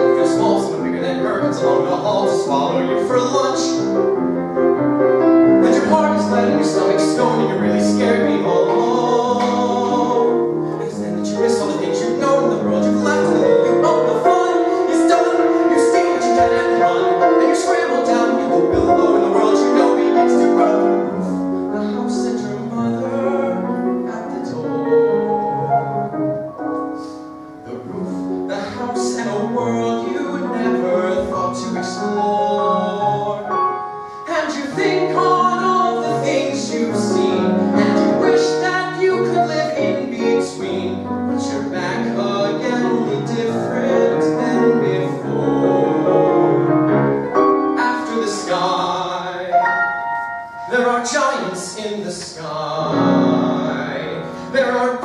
your smalls, and bigger than hermits along the halls swallow you for lunch. And your heart is light and your stomach's stone, and you really scared me home. Because then that you miss all the things you've known, the world you've left, and then you own the fun. It's done, you stay what you done and run, and you scramble down and you go below, and the world you know begins to grow. The house that your mother at the door, the roof, the house, and a world you never thought to explore. And you think on all the things you've seen, and you wish that you could live in between. But you're back again, different than before. After the sky, there are giants in the sky. There are